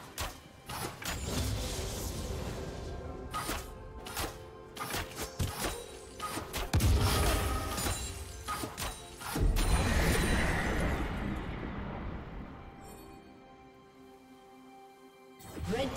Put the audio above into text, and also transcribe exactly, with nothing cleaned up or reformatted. Team's turret has been destroyed. Red